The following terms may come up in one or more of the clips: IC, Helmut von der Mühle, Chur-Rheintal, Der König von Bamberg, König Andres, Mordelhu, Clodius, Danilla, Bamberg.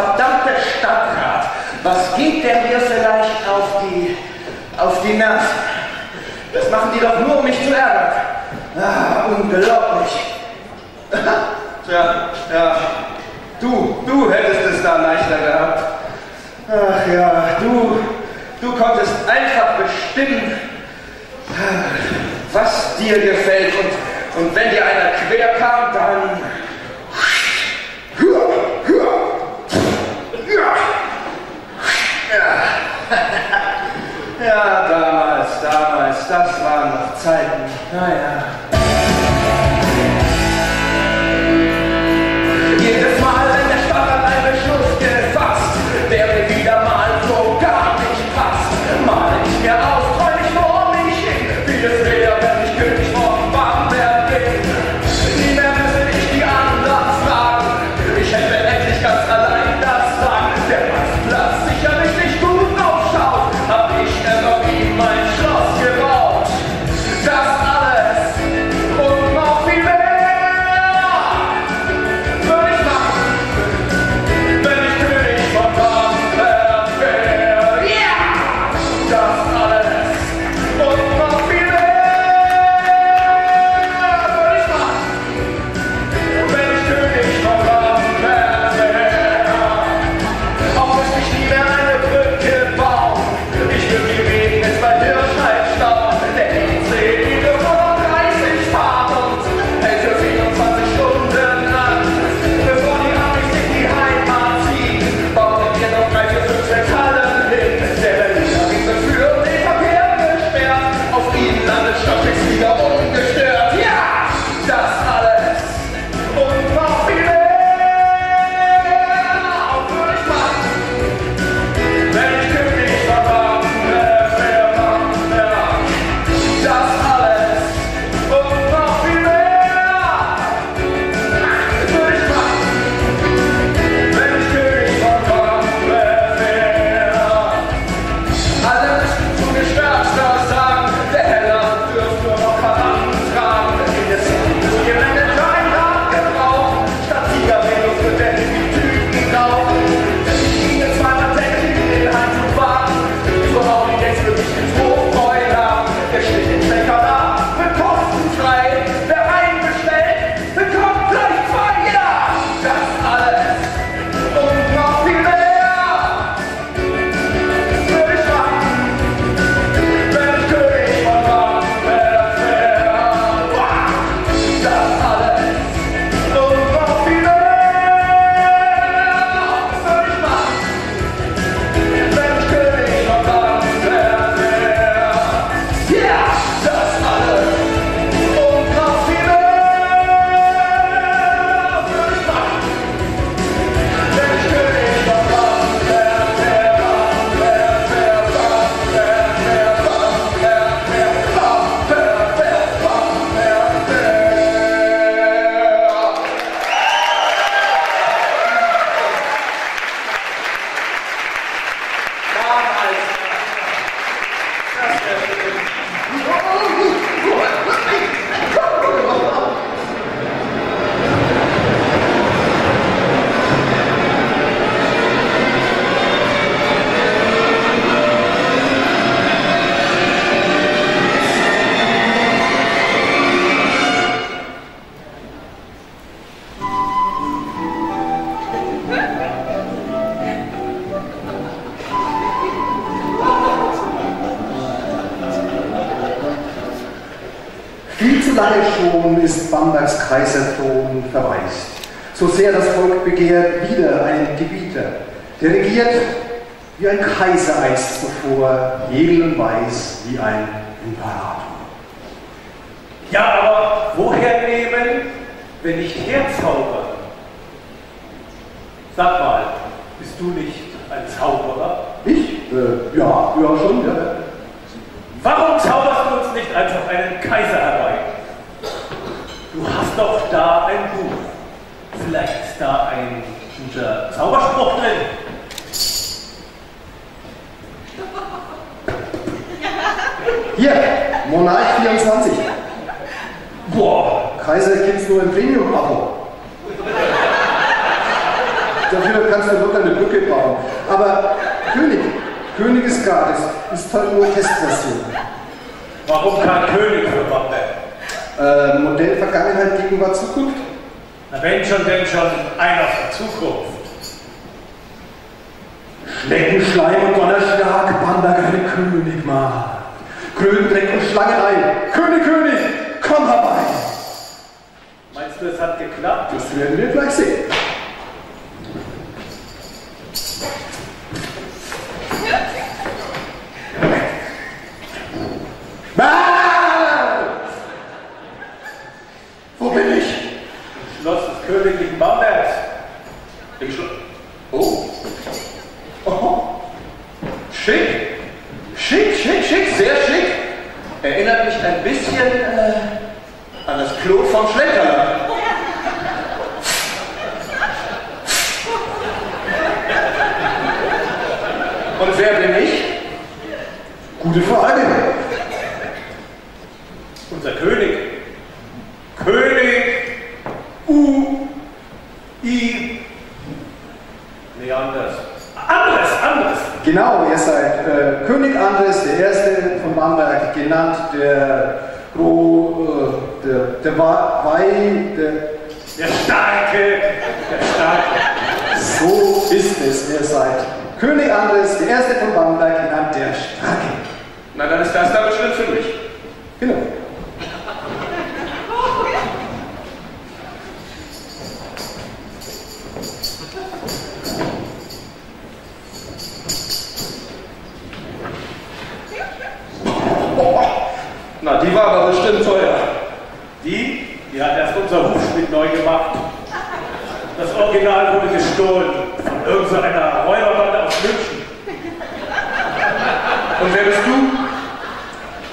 verdammter Stadtrat, was geht der mir vielleicht auf die Nerven? Das machen die doch nur, um mich zu ärgern. Ah, unglaublich. Tja, ja, du hättest es da leichter gehabt. Ach ja, du konntest einfach bestimmen, was dir gefällt. Und wenn dir einer quer kam, dann... Ja, damals, das waren noch Zeiten. Naja. Jedes Mal, wenn der Stadtrat einen Beschluss gefasst, der mir wieder mal so gar nicht passt, mal ich mir aus, treu mich vor mich hin, wie es wäre, wenn ich König von Bamberg bin. Nie mehr müsste ich die anderen fragen, ich hätte endlich ganz allein das Land. Der Platz sicherlich nicht gut aufschaut, hab ich immer wie mein Schloss gebaut. Das alles und noch viel mehr würde ich machen, wenn ich König von Bamberg wäre. Ja! Das alles und noch viel mehr würde ich machen, wenn ich König von Bamberg wäre. Auch müsste ich nie mehr eine Brücke bauen, ich würde die Regen jetzt bei Hirschheit stauen, der IC wieder 130 fahrt und hält für 24 Stunden an. Bevor die Amis in die Heimat ziehen, bauen wir noch 3, 4, 5, 6 Hallen hin. Der Berliner Riese für den Verkehr gesperrt, auf ihn landet Stadtfix wieder ungestört. Ja, das alles und noch viel mehr würde ich machen, wenn ich König von Bamberg wäre. Das alles und noch viel mehr würde ich machen, wenn ich König von Bamberg wäre. Alle müssten zu den Staatsstars sagen, der Heller dürfte noch Verdammten tragen. Jetzt müssen wir eine kleine Hand gebrauchen, statt Siegermelos für den die Tüten laufen. Ich jetzt zweimal täglich in den Heim zu warten, so hau ich jetzt für mich ins Hochbräuler. Der steht im Bäcker da, wird kostenfrei. Wer einen bestellt, bekommt gleich zwei. Ja, das alles und noch viel mehr würde ich machen, wenn ich König von Bamberg wäre. Das alles und noch viel mehr würde ich machen, wenn ich König von Bamberg wäre. Ja, das alles und noch viel mehr würde ich machen, wenn ich König von Bamberg wäre. Damals. Das wär schön. Viel zu lange schon ist Bambergs Kaiserthron verwaist, so sehr das Volk begehrt wieder einen Gebieter, der regiert wie ein Kaiser einst zuvor, edel und weiß wie ein Imperator. Ja, aber woher nehmen, wenn nicht Herzaubern? Sag mal, bist du nicht ein Zauberer? Ich? Ja, schon, ja. Warum zauberst du uns nicht einfach einen Kaiser herbei? Du hast doch da ein Buch. Vielleicht ist da ein guter Zauberspruch drin. Hier, Monarch 24. Boah, Kaiser gibt's nur im Premium-Abo. Dafür kannst du dort eine Brücke bauen. Aber König, König ist gratis, ist halt nur Testversion. Warum kein König für Bamberg? Modell Vergangenheit, Gegenwart, Zukunft? Na wenn schon, denn schon einer für Zukunft. Schneckenschleim und Donnerschlag, Bamberg eine Königmacht. Krönendreck und Schlangenei, König, König, komm herbei! Meinst du, es hat geklappt? Das werden wir gleich sehen. Wo bin ich? Im Schloss des königlichen Bambergs. Im Schloss. Oh. Oh. Schick. Schick, schick, schick, sehr schick. Erinnert mich ein bisschen an das Klo von Schlenkerland. Und wer bin ich? Gute Frage. Unser König. König Nee, Andres. Andres. Genau, ihr seid König Andres, der Erste von Bamberg, genannt der Starke. Der Starke. So ist es, ihr seid König Andres, der Erste von Bamberg, genannt der Starke. Na, dann ist das der Schritt für mich. Genau. Na, die war aber bestimmt teuer. Die hat erst unser Hufschmied neu gemacht. Das Original wurde gestohlen von irgendeiner Räuberbande aus München. Und wer bist du?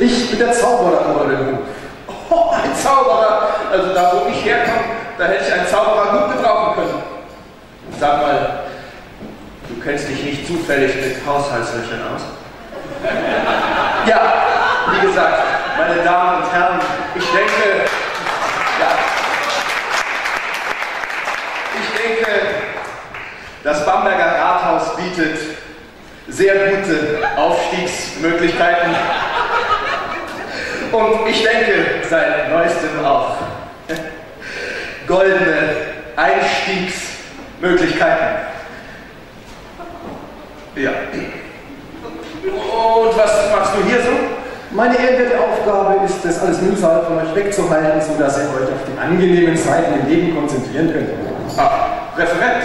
Ich bin der Zauberer, Mordelhu. Oh, ein Zauberer! Also da, wo ich herkomme, da hätte ich einen Zauberer gut gebrauchen können. Sag mal, du kennst dich nicht zufällig mit Haushaltslöchern aus? Ja, wie gesagt. Meine Damen und Herren, ich denke, ja, das Bamberger Rathaus bietet sehr gute Aufstiegsmöglichkeiten und ich denke, seit neuestem auch goldene Einstiegsmöglichkeiten. Ja. Und was machst du hier so? Meine ehrenwerte Aufgabe ist es, alles Mühsal von euch wegzuhalten, sodass ihr euch auf die angenehmen Seiten im Leben konzentrieren könnt. Ah, Referent!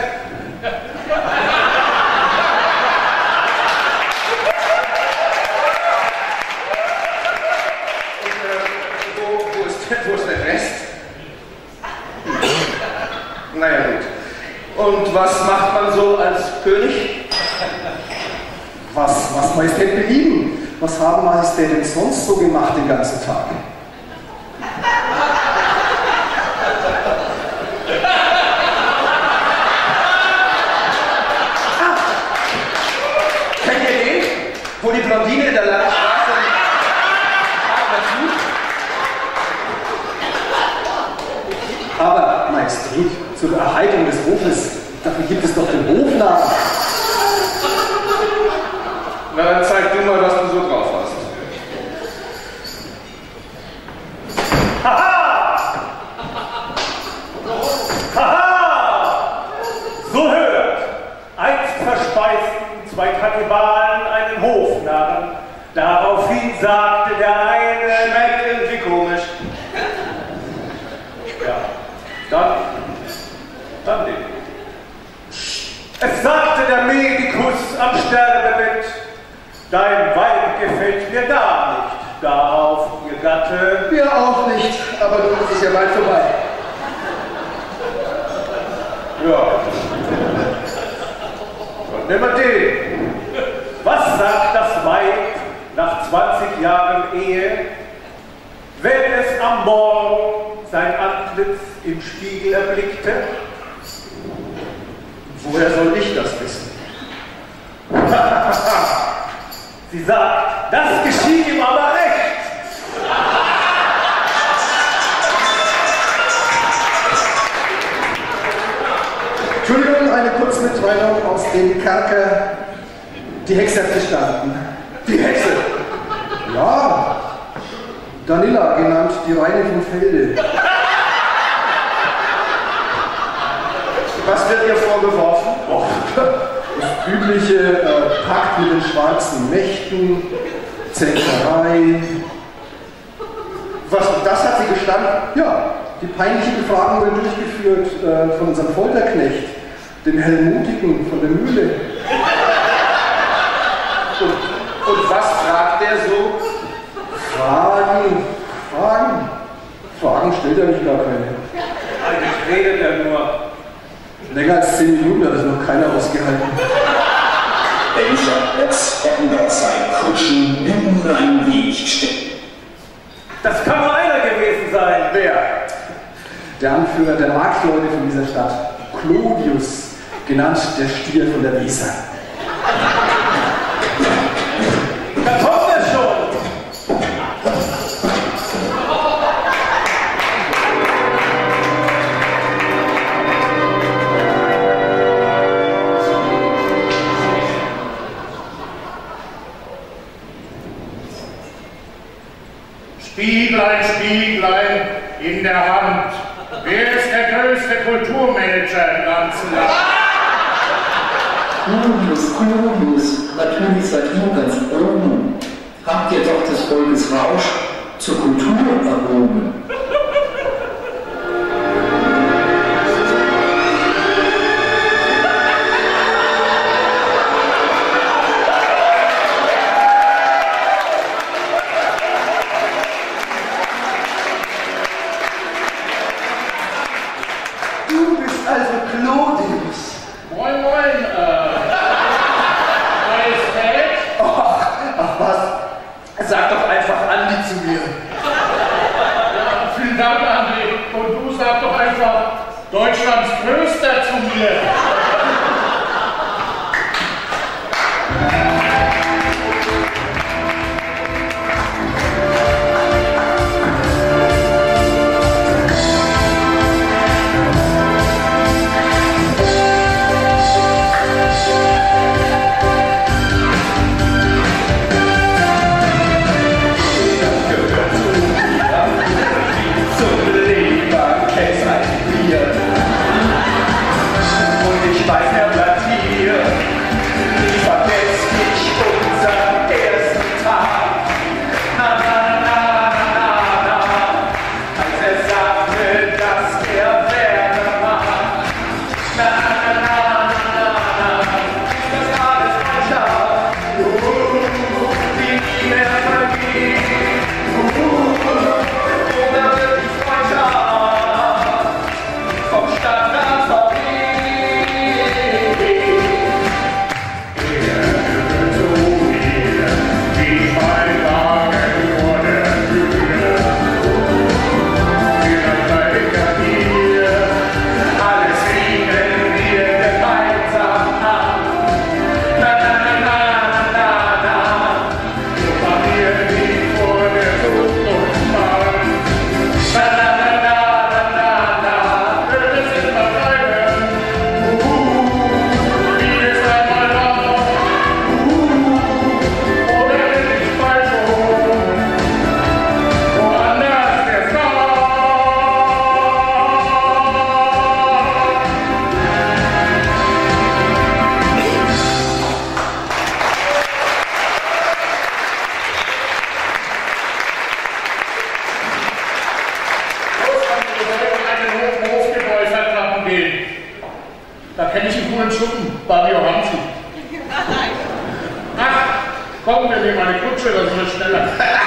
Und, wo ist der Rest? Naja, gut. Und was macht man so als König? Was Majestät belieben? Was haben Majestät denn sonst so gemacht den ganzen Tag? Ah, kennt ihr den? Wo die Blondine in der Landstraße war? Aber Majestät, zur Erhaltung des Hofes, dafür gibt es doch den Hofladen. Na, dann zeig du mal, was du so drauf hast. Haha! Haha! So hört! Einst verspeisten zwei Kannibalen einen Hofnarren. Daraufhin sagte der eine, Mensch, wie komisch. Ja, dann den. Es sagte der Medikus am Sterbebett, dein Weib gefällt mir gar nicht. Darauf, ihr Gatte. Mir auch nicht, aber du bist ja weit vorbei. Ja. Und nimm mal den. Was sagt das Weib nach 20 Jahren Ehe, wenn es am Morgen sein Antlitz im Spiegel erblickte? Woher soll ich das wissen? Sie sagt, das geschieht ihm aber recht. Entschuldigung, eine kurze Betreuung aus dem Kerker die Hexe gestanden. Die Hexe! Ja! Danilla genannt, die Reine vom Felde. Was wird ihr vorgeworfen? Oh, das übliche Pakt mit den schwarzen Mächten, Zänkerei. Was, das hat sie gestanden? Ja, die peinliche Befragung wurde durchgeführt von unserem Folterknecht, dem Helmutigen von der Mühle. Und was fragt der so? Fragen stellt er nicht, gar keine. Also ich rede ja nur. Länger als 10 Minuten hat es noch keiner ausgehalten. Jetzt hätten wir zwei Kutschen in einem Weg stehen. Das kann nur einer gewesen sein. Wer? Der Anführer der Marktleute von dieser Stadt, Clodius, genannt der Stier von der Weser. Da kommt er schon! Spieglein, Spieglein in der Hand, wer ist der größte Kulturmanager im ganzen Land? Clodius, natürlich seid ihr ganz oben. Habt ihr doch des Volkes Rausch zur Kultur erhoben. Du bist also Clodius. Moin, moin, sag doch einfach Andi zu mir. Ja, vielen Dank, Andi. Und du sag doch einfach Deutschlands Klöster zu mir. Sag mal,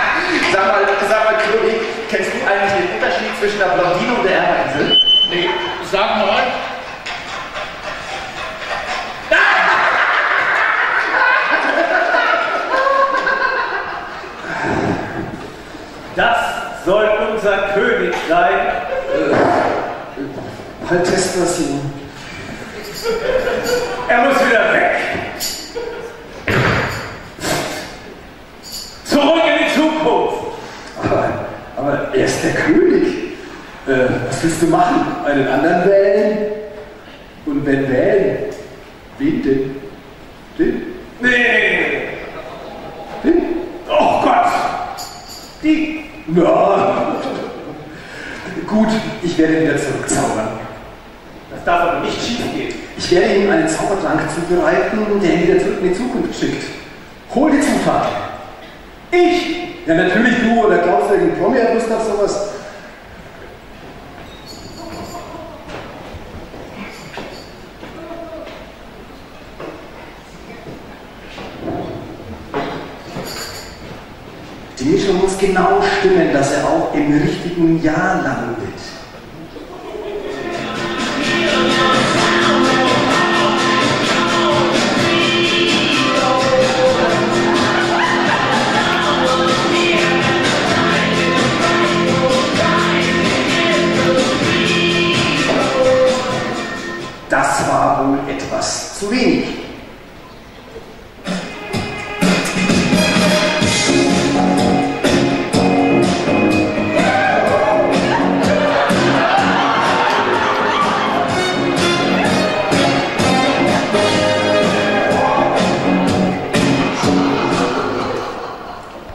König, kennst du eigentlich den Unterschied zwischen der Blondine und der Erdeinsel? Nee, sag mal. Das soll unser König sein. Halt testen wir es hin. Er muss wieder weg. Er ist der König. Was willst du machen? Einen anderen wählen? Und wenn wählen, Ding. Ding? Nee! Ding? Oh Gott! Die! Ja. Gut, ich werde wieder zurückzaubern. Das darf aber nicht schief gehen. Ich werde Ihnen einen Zaubertrank zubereiten, der ihn wieder zurück in die Zukunft schickt. Hol die Zutat! Ich! Ja, natürlich du, oder glaubst du, den Promi hat Lust auf sowas? Die Mischung muss genau stimmen, dass er auch im richtigen Jahr landet. Das war wohl etwas zu wenig.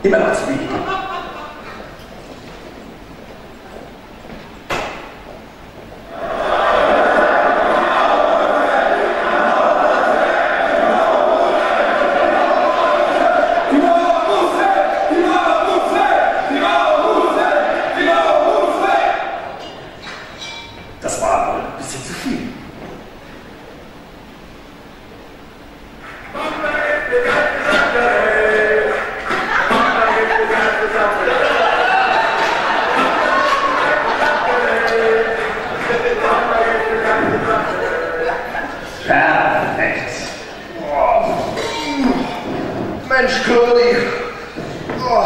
Immer noch zu wenig. Das war aber ein bisschen zu viel. Perfekt. Oh. Mensch, Curly. Oh.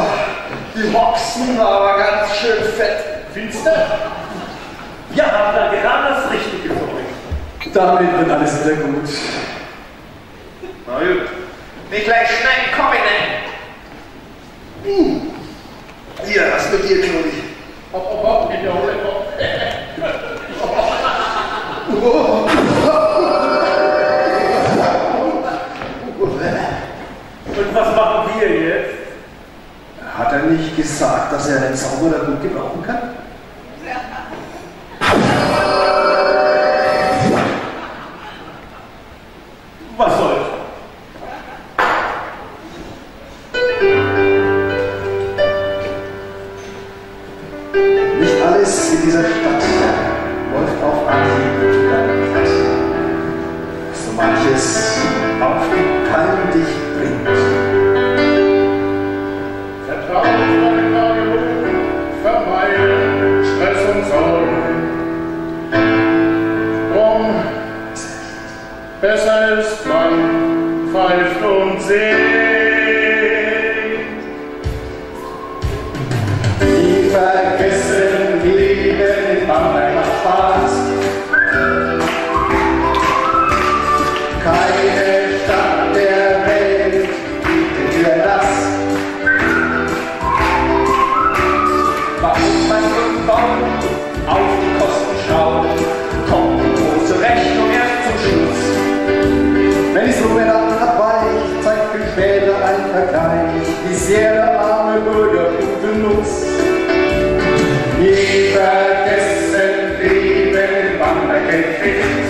Die Boxen waren ganz schön fett. Findest du? Ja, habt ihr gerade das Richtige für euch. Damit wird alles wieder gut. Na gut. Nicht gleich schneiden, komm ich nicht. Hier, was mit dir, Clodius? Hopp, hopp, hopp, ich hole hopp. Und was machen wir jetzt? Hat er nicht gesagt, dass er den Zauberer gut gebrauchen kann? Was soll's? Nicht alles in dieser Stadt läuft auf Anhieb glatt. So manches auf den Palm dich bringt. Vertrauensvolle vermeiden Stress und Sorgen. Besser ist man pfeift und singt. Die vergessen Leben in Bamberg macht Spaß. Keine Stadt der Welt bietet dir das. Was man und warum auf die Kosten schaut, kommt die große Rechnung erst zum Schluss. Wenn ich so miteinander abweiche, zeigt mir später ein Vergleich, wie sehr der arme Bürger guten Nutz. Nie vergessen Leben in Bamberg entwickelt.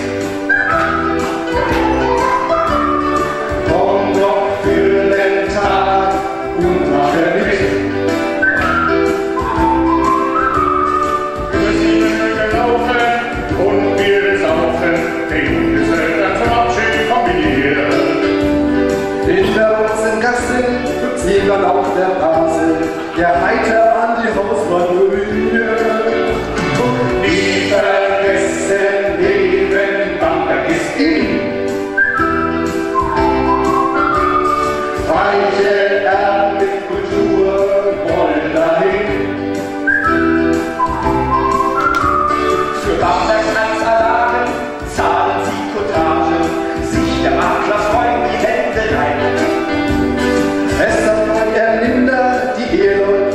Komm doch für den Tag und mache mit. Über die Mühle laufen und wir saufen den Gesellschaft zum Abschied. Jemand auf der Nase, der heiter an die Hausmann rührt. Und nie vergessen, Leben Bamberg ist in. Reiche Erden mit Kultur wollen dahin. Für Bambergs Landsalarmen zahlen sie Cottage, sich der Maklers freuen die Hände rein. Es sind Kinder, die Ehre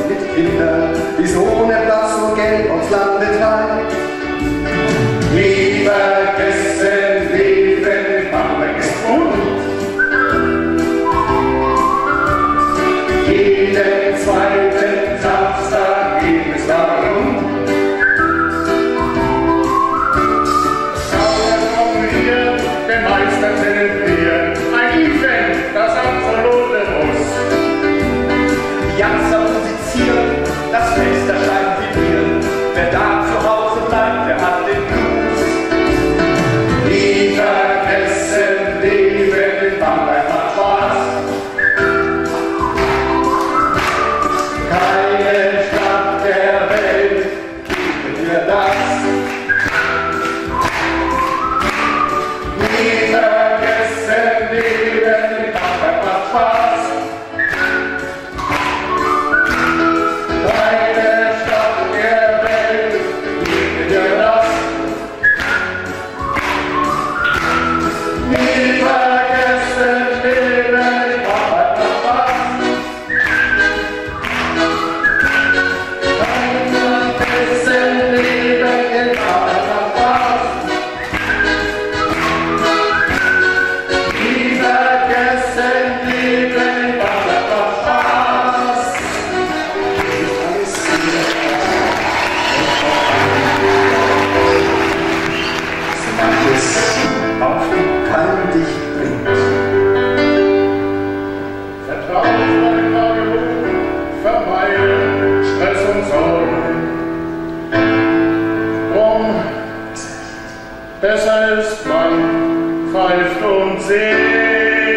Besser ist, man pfeift und singt.